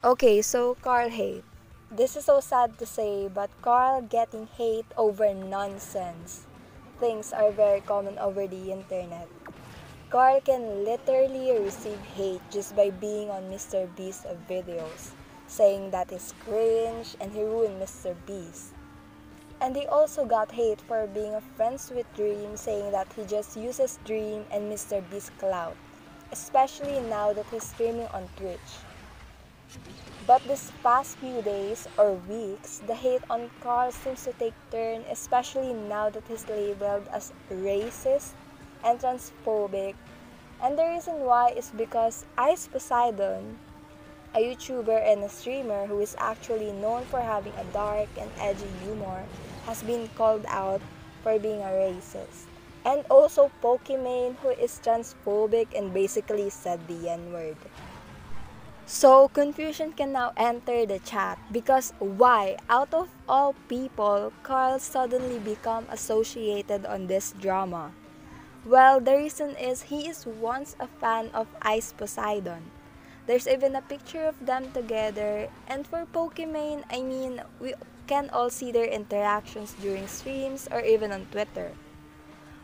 Okay, so Karl hate. This is so sad to say, but Karl getting hate over nonsense. Things are very common over the internet. Karl can literally receive hate just by being on Mr. Beast's videos, saying that he's cringe and he ruined Mr. Beast. And he also got hate for being friends with Dream, saying that he just uses Dream and Mr. Beast clout, especially now that he's streaming on Twitch. But this past few days or weeks, the hate on Karl seems to take turn, especially now that he's labeled as racist and transphobic. And the reason why is because Ice Poseidon, a YouTuber and a streamer who is actually known for having a dark and edgy humor, has been called out for being a racist. And also Pokimane, who is transphobic and basically said the N-word. So confusion can now enter the chat because why, out of all people, Karl suddenly become associated on this drama? Well, the reason is he is once a fan of Ice Poseidon. There's even a picture of them together, and for Pokimane, I mean, we can all see their interactions during streams or even on Twitter.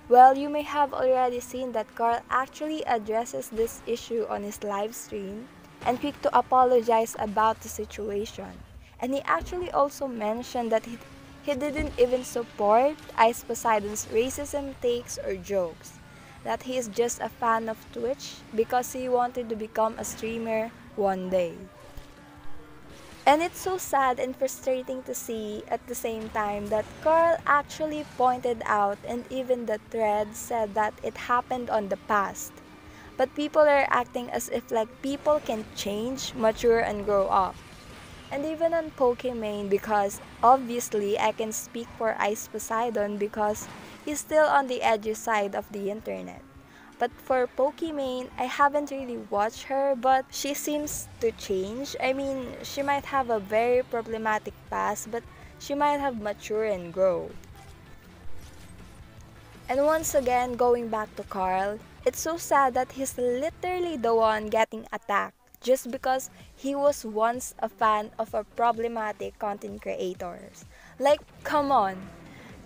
Well, you may have already seen that Karl actually addresses this issue on his live stream and quick to apologize about the situation. And he actually also mentioned that he didn't even support Ice Poseidon's racism takes or jokes, that he is just a fan of Twitch because he wanted to become a streamer one day. And it's so sad and frustrating to see at the same time that Karl actually pointed out, and even the thread said that it happened on the past. But people are acting as if like people can change, mature, and grow up. And even on Pokimane, because obviously I can speak for Ice Poseidon because he's still on the edgy side of the internet. But for Pokimane, I haven't really watched her, but she seems to change. I mean, she might have a very problematic past, but she might have matured and grow. And once again, going back to Karl, it's so sad that he's literally the one getting attacked just because he was once a fan of a problematic content creators. Like, come on,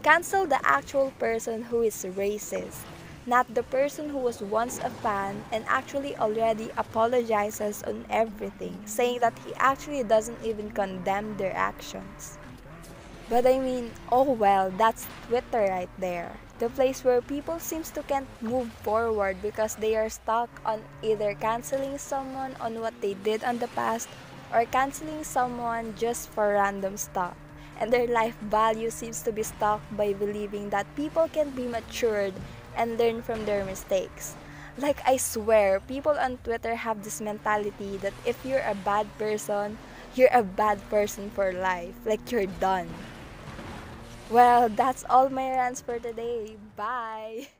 cancel the actual person who is racist, not the person who was once a fan and actually already apologizes on everything, saying that he actually doesn't even condemn their actions. But I mean, oh well, that's Twitter right there. The place where people seems to can't move forward because they are stuck on either canceling someone on what they did on the past or canceling someone just for random stuff. And their life value seems to be stuck by believing that people can be matured and learn from their mistakes. Like, I swear, people on Twitter have this mentality that if you're a bad person, you're a bad person for life. Like, you're done. Well, that's all my rants for today. Bye!